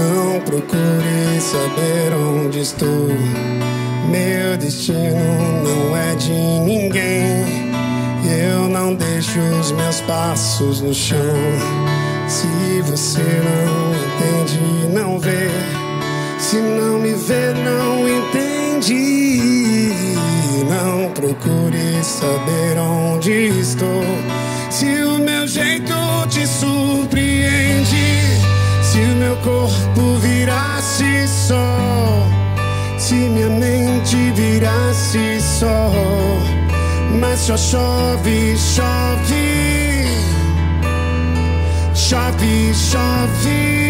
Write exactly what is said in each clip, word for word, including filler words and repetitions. Não procure saber onde estou. Meu destino não é de ninguém. Eu não deixo os meus passos no chão. Se você não entende, não vê. Se não me vê, não entende. Não procure saber onde estou. Se o meu jeito te surpreende, se o meu corpo virasse sol, se minha mente virasse sol. Mas só chove, chove, chove, chove.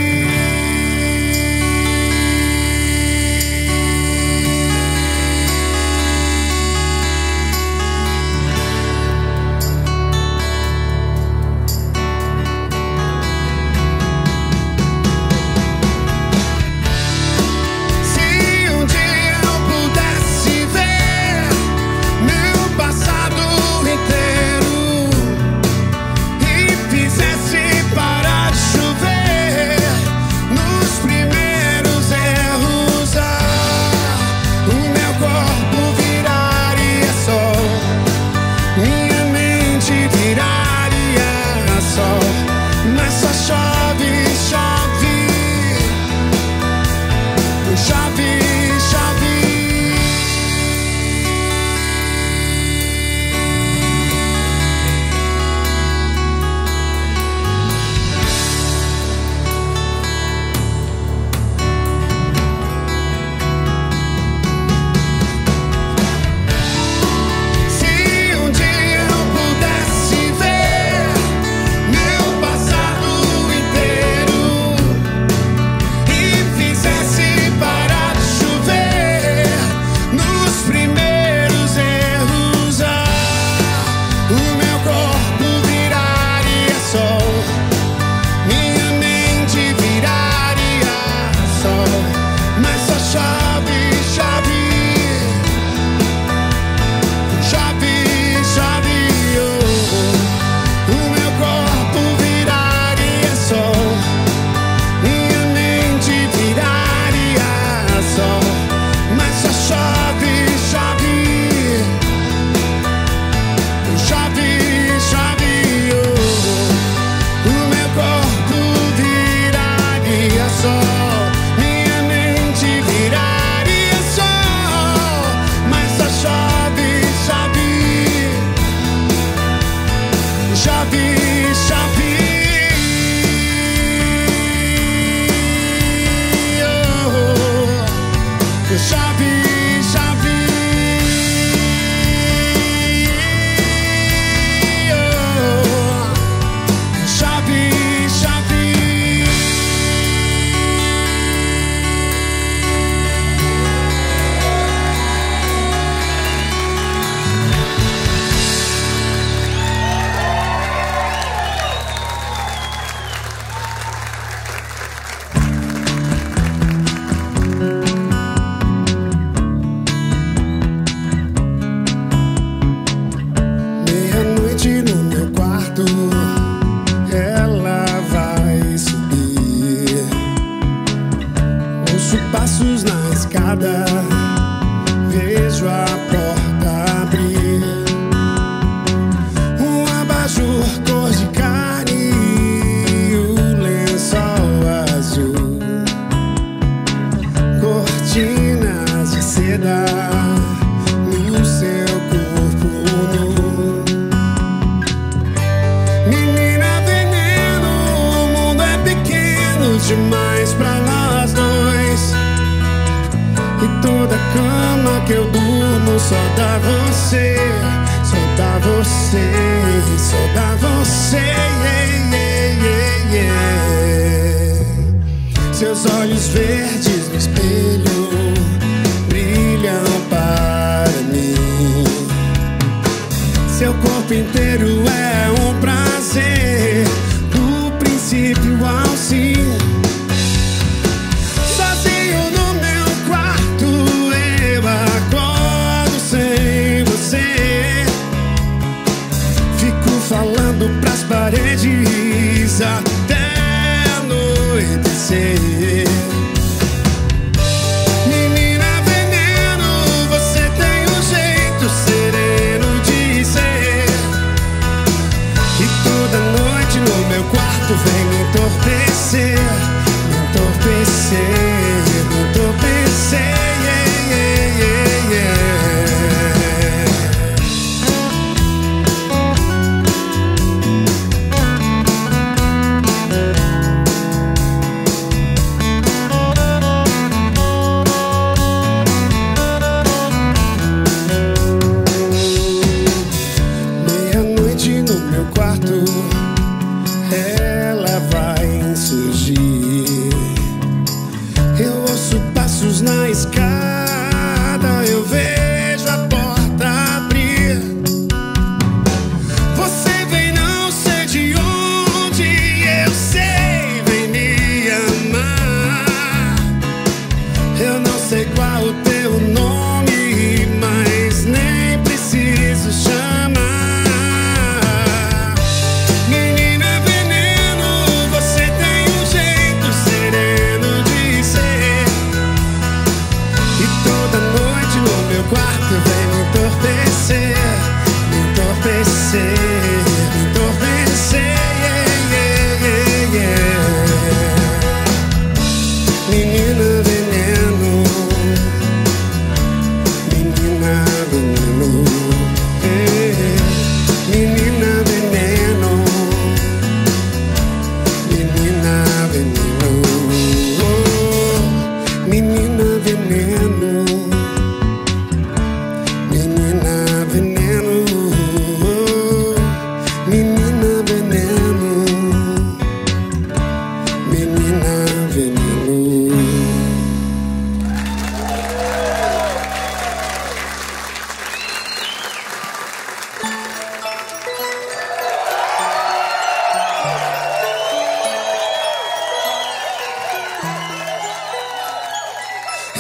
Paredes até anoitecer.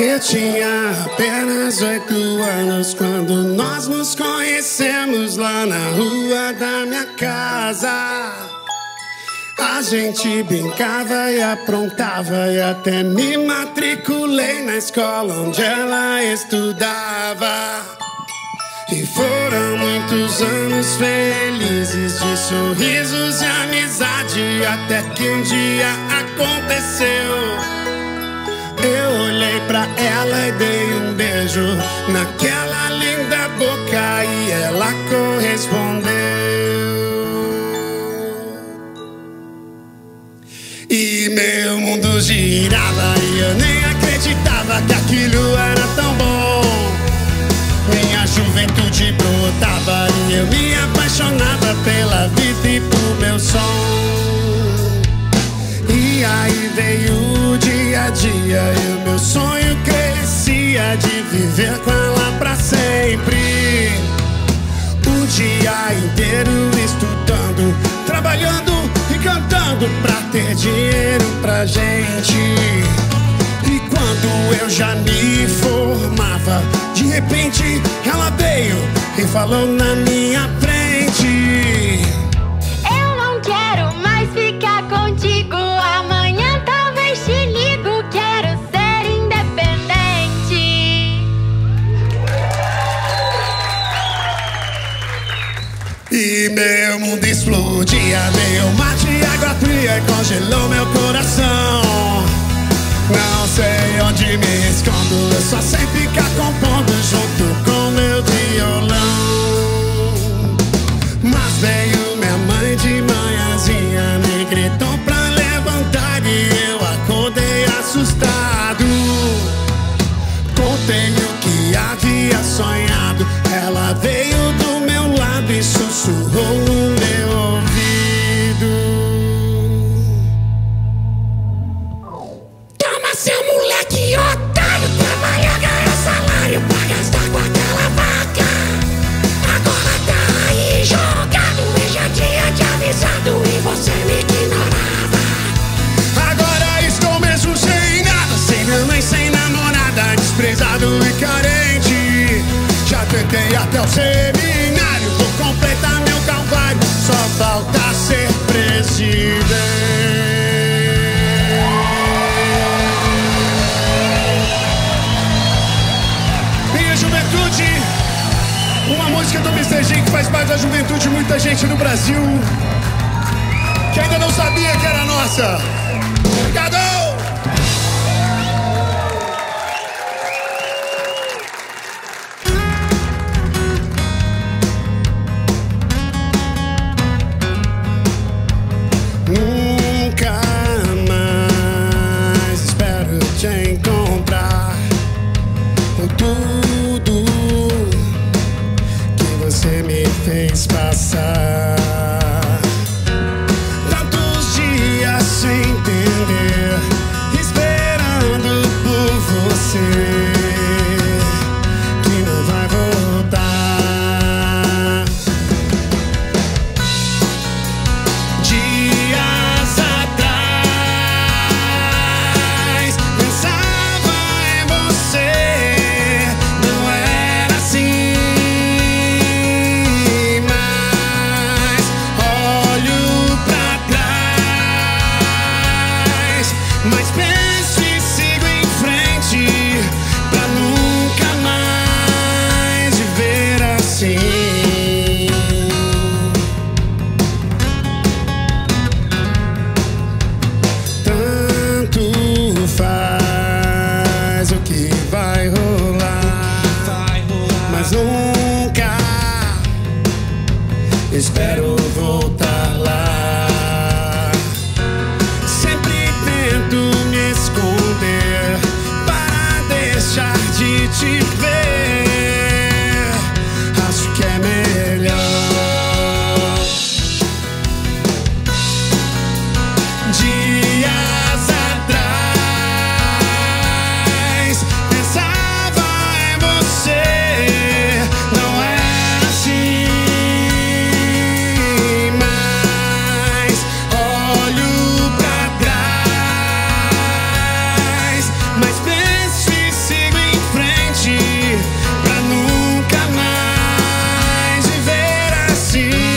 Eu tinha apenas oito anos quando nós nos conhecemos lá na rua da minha casa. A gente brincava e aprontava e até me matriculei na escola onde ela estudava. E foram muitos anos felizes de sorrisos e amizade, até que um dia aconteceu. Eu olhei pra ela e dei um beijo naquela linda boca e ela correspondeu. E meu mundo girava e eu nem acreditava que aquilo era tão bom. Minha juventude brotava e eu me apaixonava pela vida e por meu som. E aí veio o dia a dia e o meu sonho crescia de viver com ela pra sempre. O dia inteiro estudando, trabalhando e cantando pra ter dinheiro pra gente. E quando eu já me formava, de repente ela veio e falou na minha frente: eu não quero mais ficar contigo. E meu mundo explodia, veio um mar de água fria e congelou meu coração. Não sei onde me escondo, eu só sei ficar compondo junto com meu violão. Mas veio minha mãe de manhãzinha, me gritou pra levantar e eu acordei assustado. Contei o que havia sonhado, ela veio do meu lado e sussurrou no meu ouvido: toma, seu moleque otário, trabalha, ganha salário pra gastar com aquela vaca. Agora tá aí jogado, eu já tinha te avisado e você me ignorava. Agora estou mesmo sem nada, sem mamãe, sem namorada, desprezado e carente. Já tentei até o seminário, vou completar meu calvário, só falta ser presidente. Minha juventude, uma música do mister Gyn que faz parte da juventude de muita gente no Brasil, que ainda não sabia que era nossa. Obrigado! Mas preste, sigo em frente pra nunca mais viver assim. Tanto faz o que vai rolar, vai rolar. Mas nunca espero voltar lá. Te ver, acho que é melhor. Dias atrás pensava em você, não era assim, mas olho pra trás, mas pense se pra nunca mais viver assim.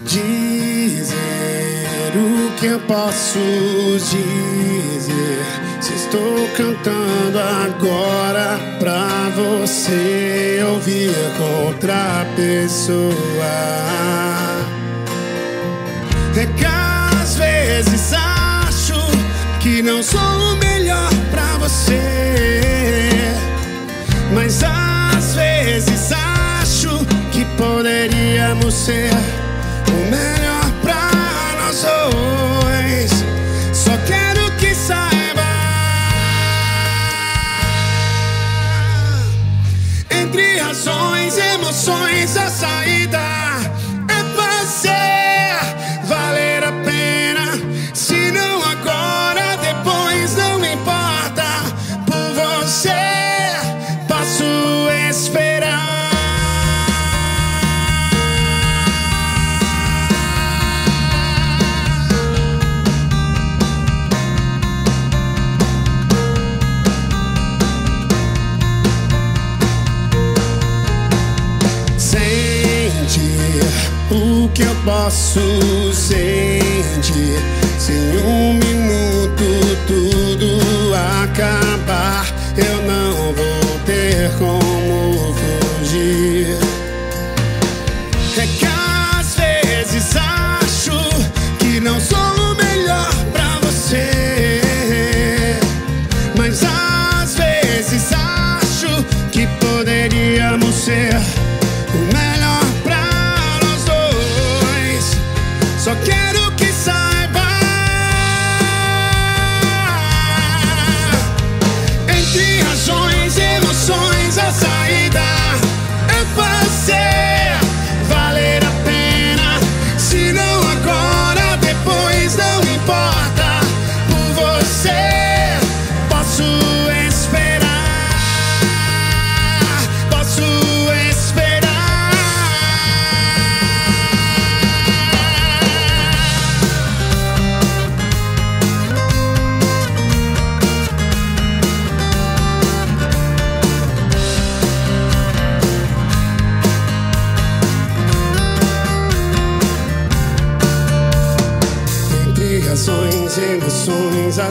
Dizer o que eu posso dizer, se estou cantando agora pra você ouvir com outra pessoa. É que às vezes acho que não sou o melhor pra você, mas às vezes acho que poderíamos ser o melhor pra nós dois. Só quero que saiba, entre razões e emoções, a saída é fazer valer a pena. Se não agora, depois, não me importa. Por você passo a esperar. O que eu posso sentir se em um minuto tudo acabar? Eu não vou ter como fugir. É que às vezes acho que não sou o melhor pra você, mas às vezes acho que poderíamos ser o melhor. Só quero que saiba, entre razões e emoções, a saída é fazer valer a pena. Se não agora, depois, não importa. Por você posso esperar. a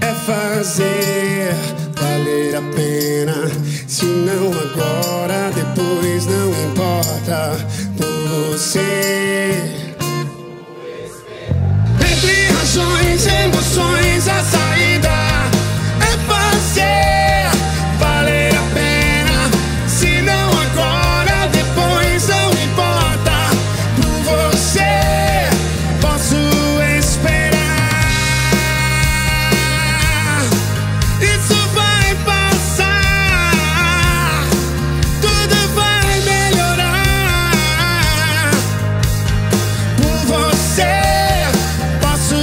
é fazer valer a pena. Se não agora, depois não importa. Por você, entre razões e emoções, a saída é fazer valer a pena. Se não agora, depois não importa. Por você, posso esperar. Isso vai passar, tudo vai melhorar. Por você, posso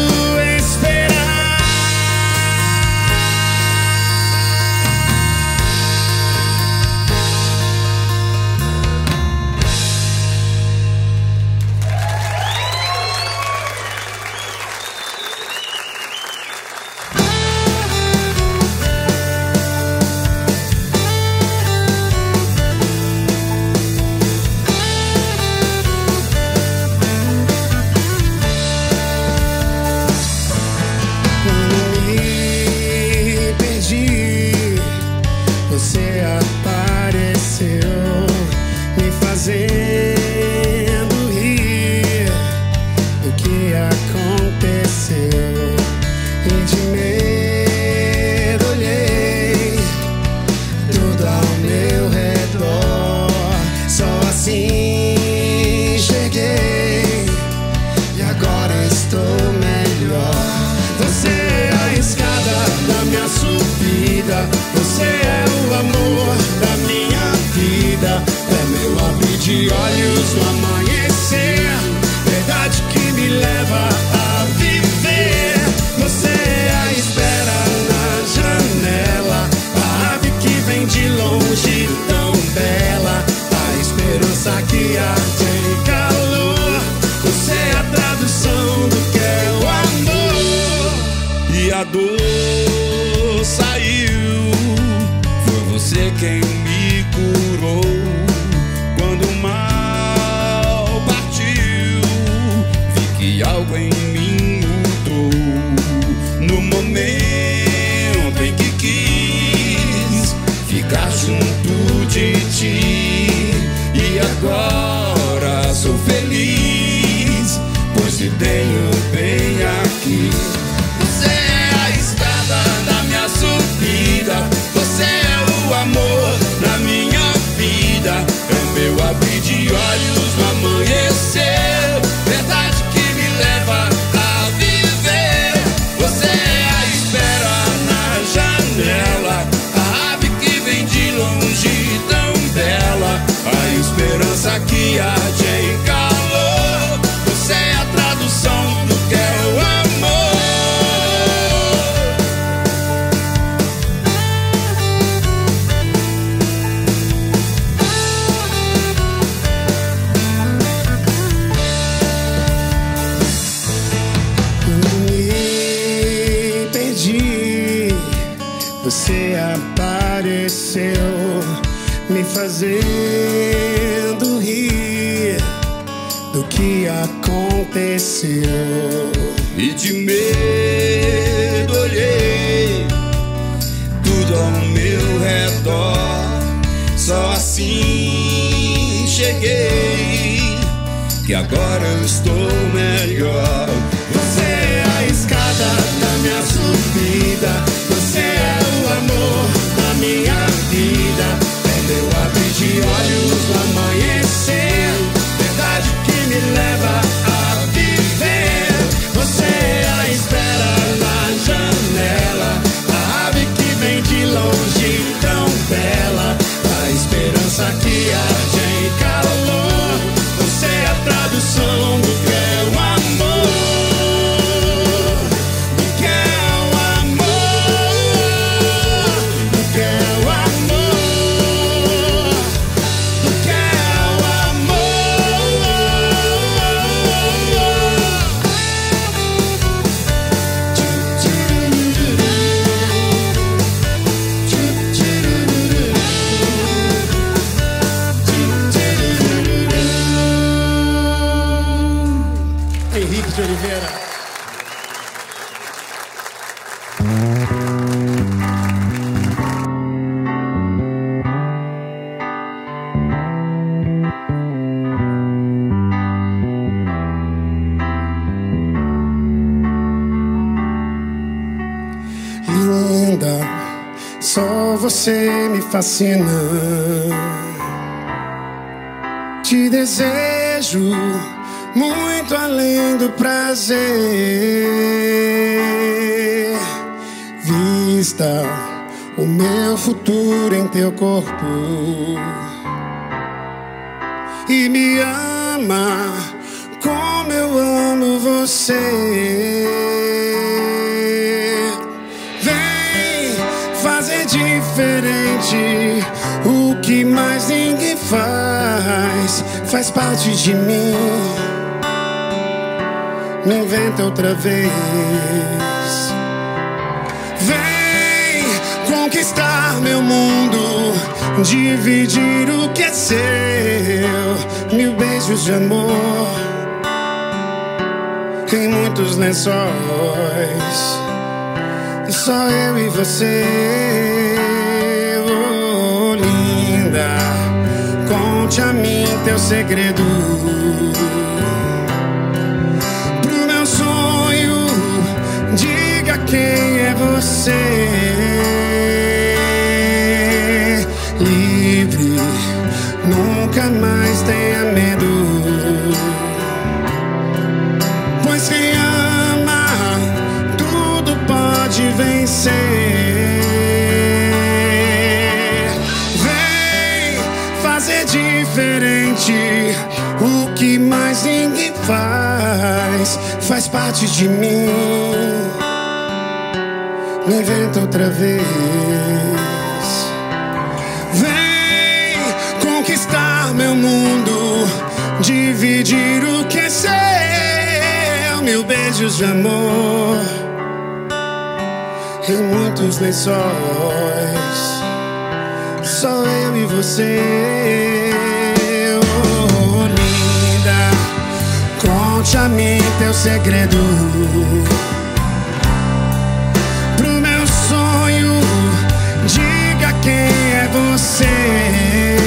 você me fascina. Te desejo muito além do prazer. Vista o meu futuro em teu corpo e me ama como eu amo você. Vem fazer diferente o que mais ninguém faz. Faz parte de mim, me inventa outra vez. Conquistar meu mundo, dividir o que é seu. Mil beijos de amor em muitos lençóis, só eu e você. Oh, linda, conte a mim teu segredo, pro meu sonho diga quem é você. Nunca mais tenha medo, pois quem ama tudo pode vencer. Vem fazer diferente o que mais ninguém faz. Faz parte de mim, me inventa outra vez. Meu mundo, dividir o que é seu. Mil beijos de amor em muitos lençóis, só eu e você. Oh, linda, conte a mim teu segredo, pro meu sonho diga quem é você.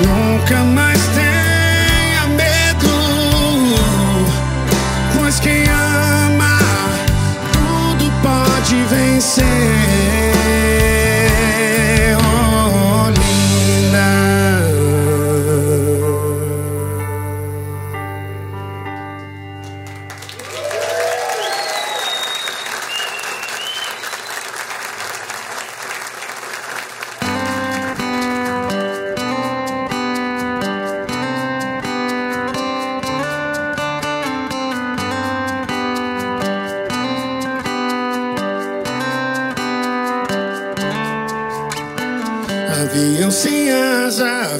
Nunca mais tenha medo, pois quem ama tudo pode vencer. Oh,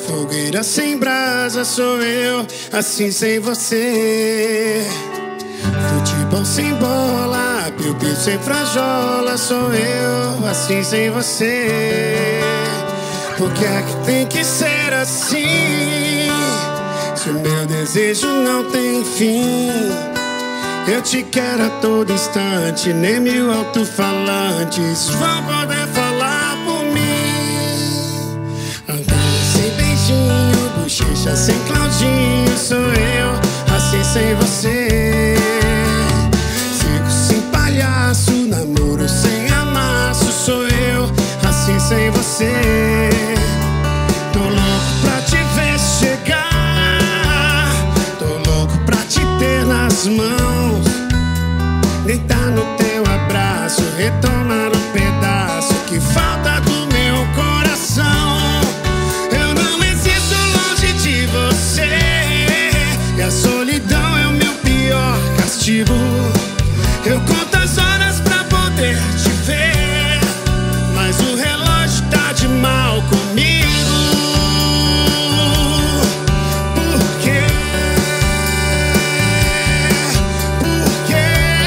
fogueira sem brasa sou eu, assim sem você. Futebol sem bola, piu-piu sem frajola sou eu, assim sem você. Por que é que tem que ser assim? Se o meu desejo não tem fim. Eu te quero a todo instante, nem mil alto-falantes vão poder falar por mim. Andar sem beijinho, bochecha sem Claudinho sou eu, assim sem você. Circo sem palhaço, namoro sem amasso sou eu, assim sem você. Tô louco pra te ver chegar, tô louco pra te ter nas mãos, deitar no teu abraço, retomar um pedaço que falta do meu coração. E a solidão é o meu pior castigo. Eu conto as horas pra poder te ver, mas o relógio tá de mal comigo. Por quê? Por quê?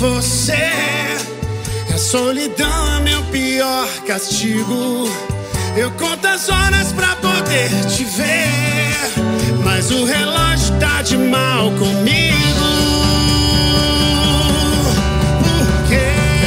você. A solidão é meu pior castigo. Eu conto as horas pra poder te ver, mas o relógio tá de mal comigo. Por quê? Por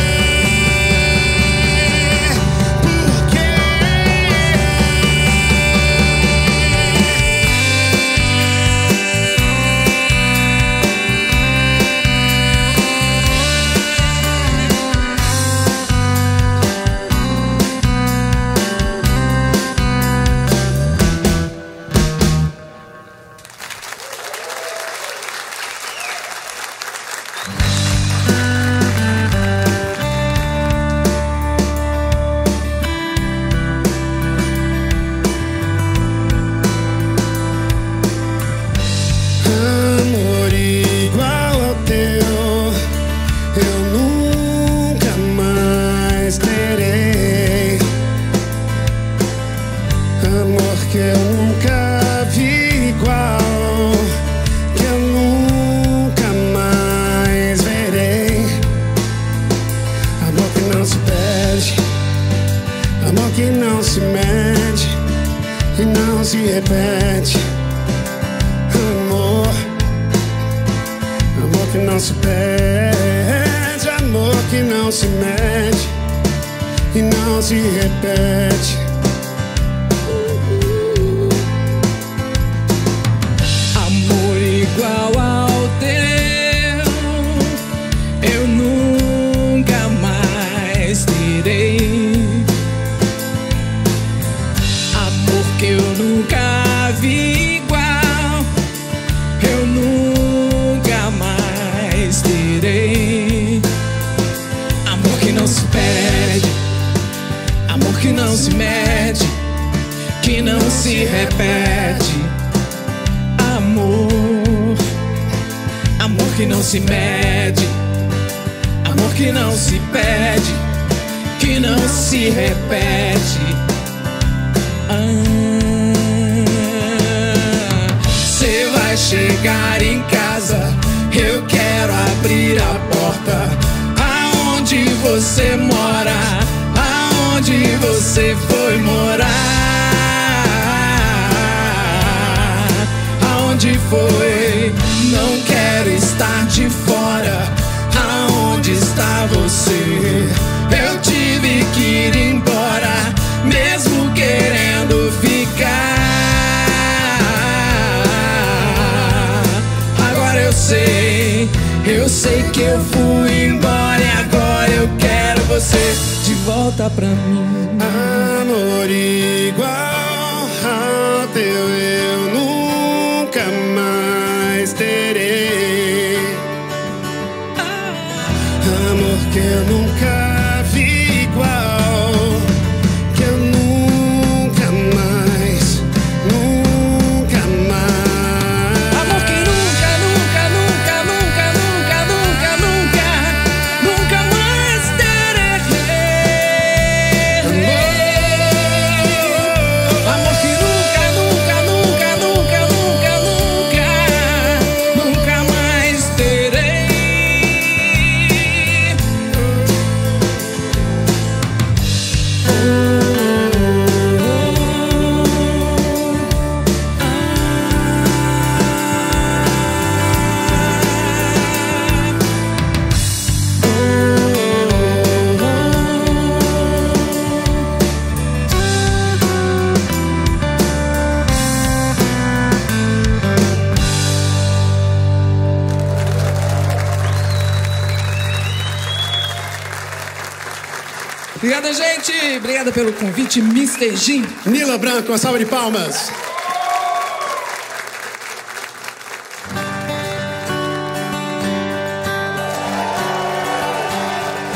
Obrigada, gente! Obrigada pelo convite, mister Gyn. Nila Branco, uma salva de palmas.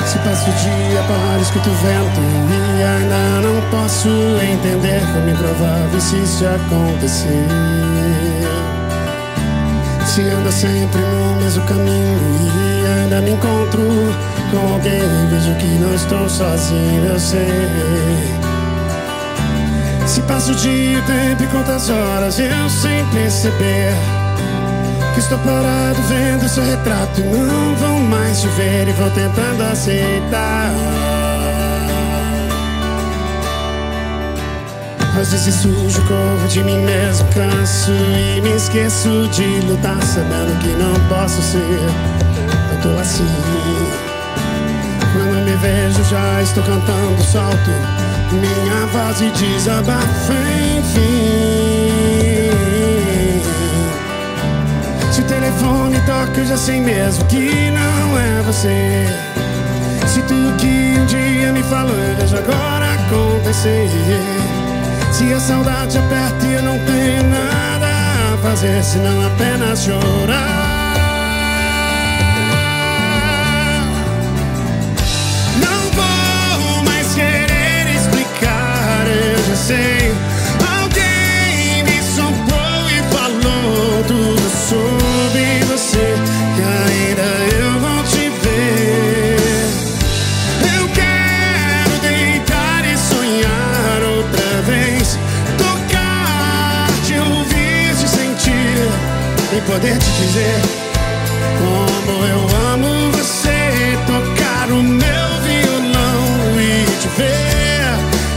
Se passa o dia, paro, escuto o vento e ainda não posso entender como improvável se isso acontecer. Se anda sempre no mesmo caminho e ainda me encontro com alguém, vejo que não estou sozinho, eu sei. Se passa o dia, o tempo e quantas horas eu sem perceber que estou parado vendo seu retrato. Não vou mais te ver e vou tentando aceitar, mas esse sujo corpo de mim mesmo canso e me esqueço de lutar, sabendo que não posso ser. Eu tô assim, quando me vejo já estou cantando solto, minha voz e desabafa, enfim. Se o telefone toca eu já sei mesmo que não é você. Se tudo que um dia me falou eu vejo agora acontecer. Se a saudade aperta e eu não tenho nada a fazer senão apenas chorar. Não vou mais querer explicar, eu já sei. Alguém me soprou e falou tudo sobre você, que ainda eu vou te ver. Eu quero deitar e sonhar outra vez, e poder te dizer como eu amo você, tocar o meu violão e te ver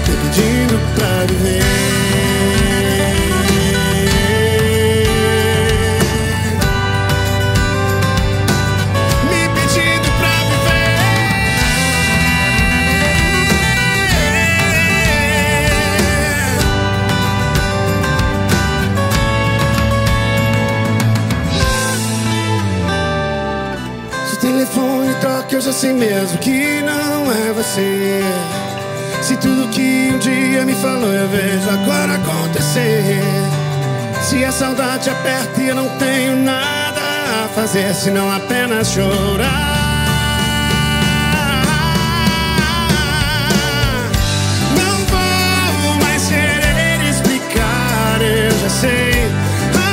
te pedindo pra viver, me pedindo pra que eu já sei mesmo que não é você. Se tudo que um dia me falou eu vejo agora acontecer. Se a saudade aperta e eu não tenho nada a fazer senão apenas chorar. Não vou mais querer explicar, eu já sei.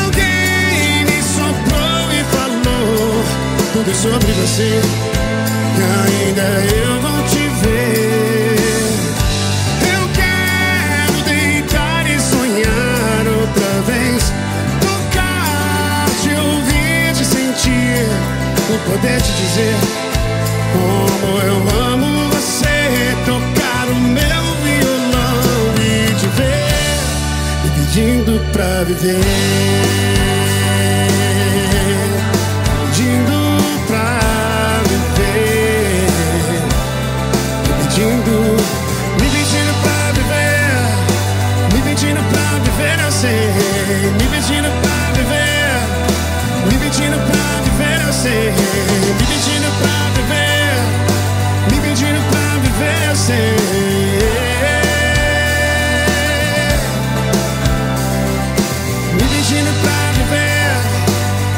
Alguém me soprou e falou tudo sobre você, ainda eu vou te ver. Eu quero deitar e sonhar outra vez, tocar, te ouvir, te sentir, e poder te dizer como eu amo você, tocar o meu violão e te ver me pedindo pra viver, pedindo pra viver, me pedindo pra viver, me pedindo pra viver, eu sei. Me pedindo pra viver, me pedindo pra viver, eu sei. Me pedindo pra viver,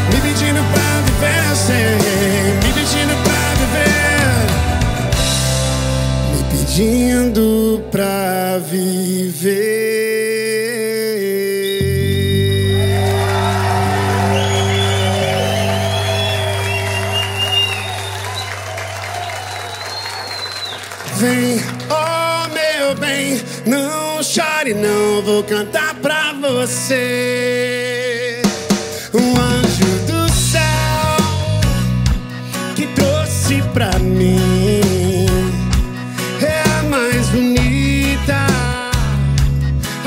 me pedindo pra viver, eu sei. Me pedindo pra viver, me pedindo pra viver, eu sei. Me pedindo pra viver, pedindo pra viver. Vem, oh meu bem, não chore não, vou cantar pra você. Um anjo do céu que trouxe pra mim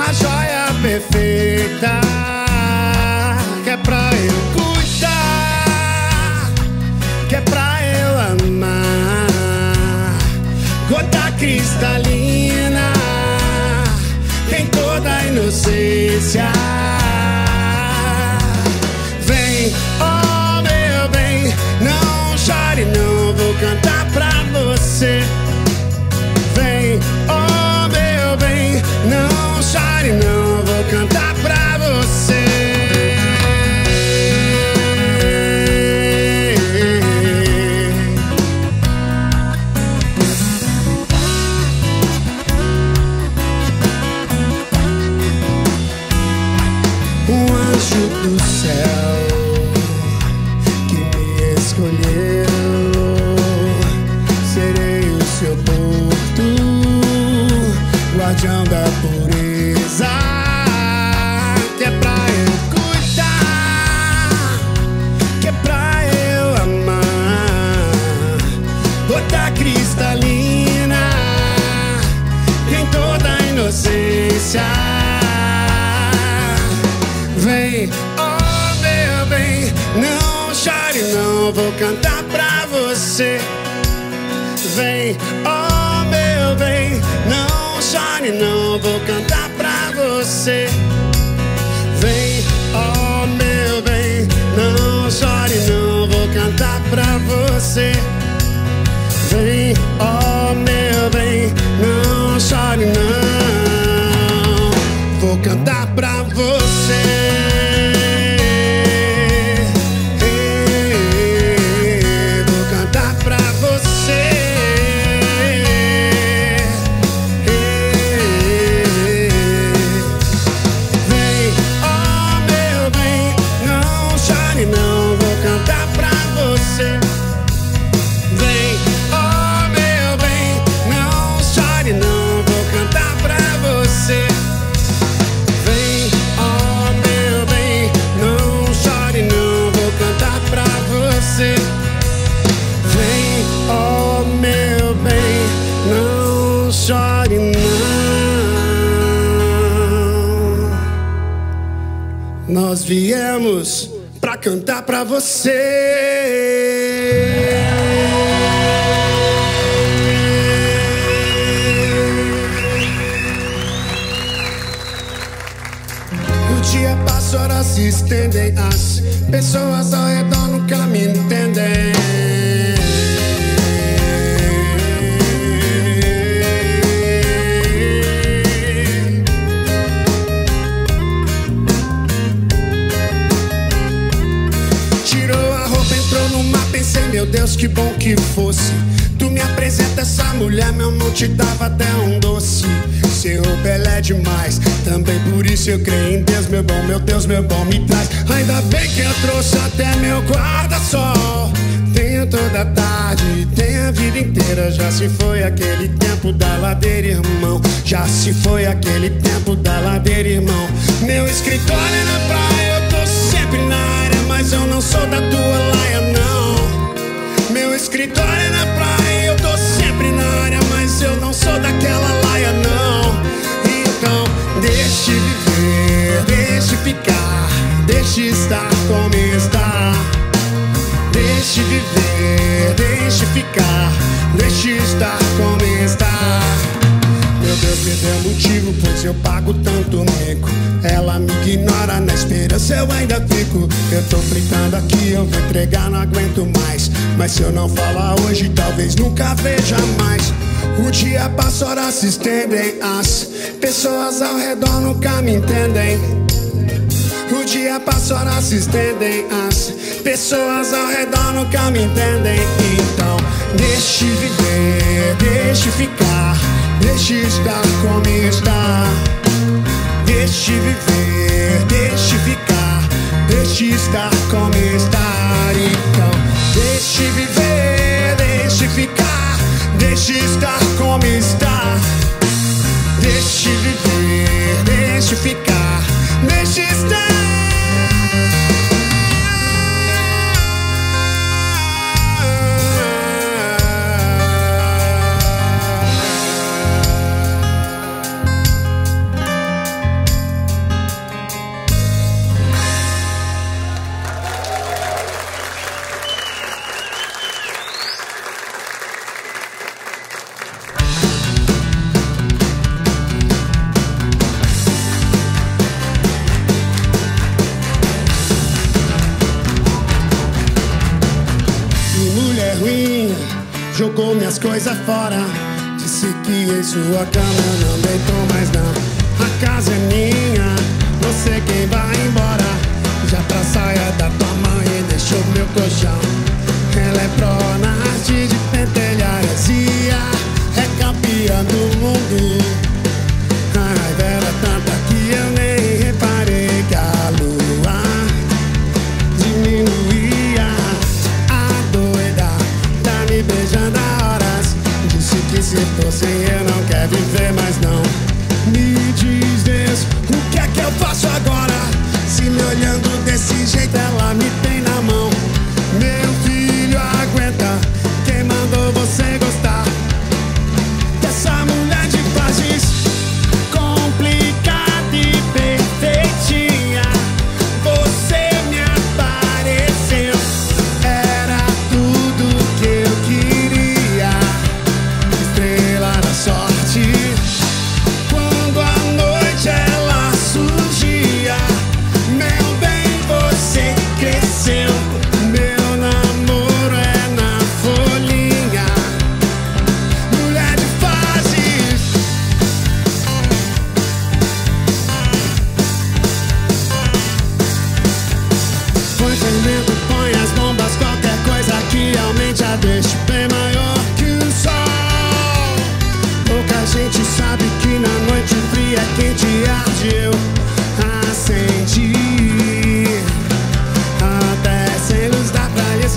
a joia perfeita, que é pra eu cuidar, que é pra eu amar. Gota cristalina, tem toda a inocência. Vem, oh meu bem, não chore não, vou cantar pra você. Vem, oh meu bem, não chore não, vou cantar pra você. eu vou cantar pra você. Vem, oh meu bem, não chore não, eu vou cantar pra você. Vem, oh meu bem, não chore não, eu vou cantar pra você. Vem, oh meu bem, não chore não, vou cantar pra você. Nós viemos pra cantar pra você. O dia passa, horas se estendem, as pessoas ao redor nunca me entendem. Meu Deus, que bom que fosse. Tu me apresenta essa mulher, meu amor, te dava até um doce. Seu pele é demais, também por isso eu creio em Deus. Meu bom, meu Deus, meu bom, me traz. Ainda bem que eu trouxe até meu guarda-sol. Tenho toda a tarde, tenho a vida inteira. Já se foi aquele tempo da ladeira, irmão. Já se foi aquele tempo da ladeira, irmão. Meu escritório é na praia, eu tô sempre na área, mas eu não sou da tua laia, não. Meu escritório é na praia, eu tô sempre na área, mas eu não sou daquela laia, não. Então deixe viver, deixe ficar, deixe estar como está. Deixe viver, deixe ficar, deixe estar como está. Meu Deus, me deu motivo, pois eu pago tanto mico. Ela me ignora, na esperança eu ainda fico. Eu tô fritando aqui, eu vou entregar, não aguento mais. Mas se eu não falar hoje, talvez nunca veja mais. O dia passa, horas se estendem, as pessoas ao redor nunca me entendem. O dia passa, horas se estendem, as pessoas ao redor nunca me entendem. Então deixe viver, deixe ficar, deixe estar como está. Deixe viver, deixe ficar, deixe estar como está. Então deixe viver, deixe ficar, deixe estar como está. Deixe viver, deixe ficar, deixe jogou minhas coisas fora. Disse que em sua cama não deitou mais não. A casa é minha, você quem vai embora. Já pra saia da tua mãe deixou meu colchão. Ela é pró na arte de pentelhar heresia, é campeã do mundo. Ai, era tanta que eu nem reparei que a lua diminuía. A doida tá me beijando. Que se fosse eu não quero viver mais não. Me diz Deus, o que é que eu faço agora? Se me olhando desse jeito ela me tem na mão. Meu filho aguenta, quem mandou você gostar dessa mulher?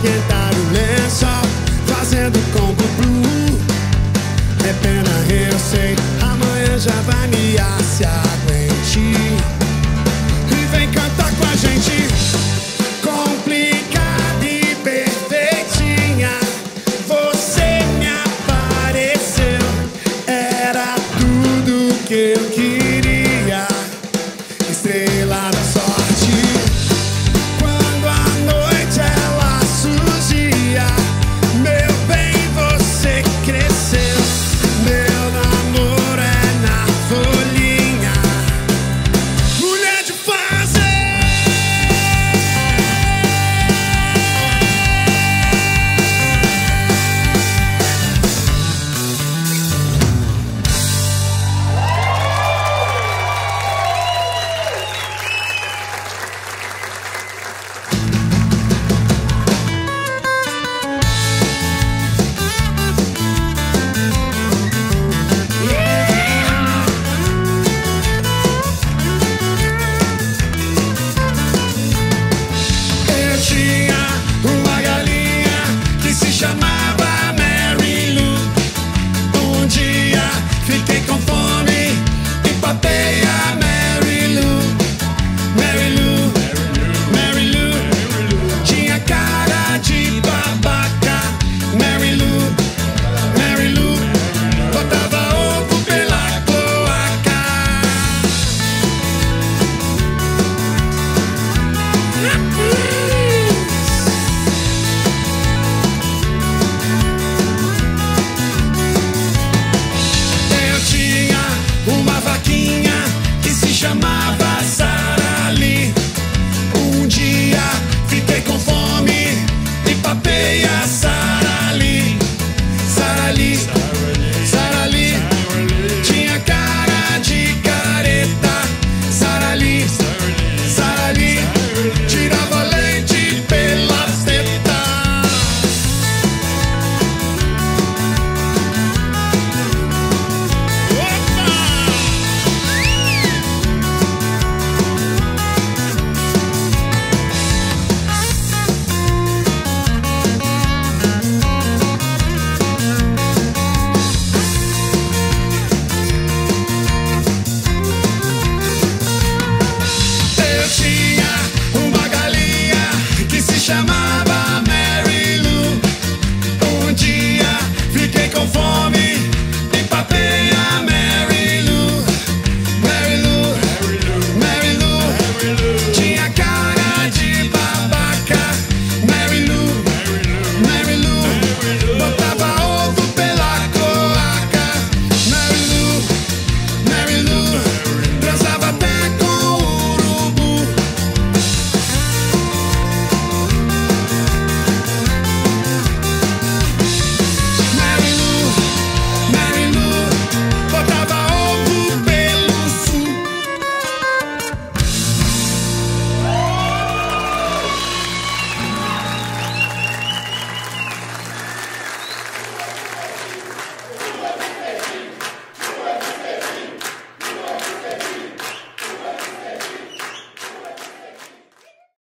esquentar o lençol, fazendo congo blue. É pena, eu sei, amanhã já vai me se aguente. E vem cantar com a gente. Complicada e perfeitinha, você me apareceu, era tudo que eu queria, estrela da sorte. Quando a noite ela surgia, meu bem, você cresceu. Meu namoro é na folhinha, mulher de chamava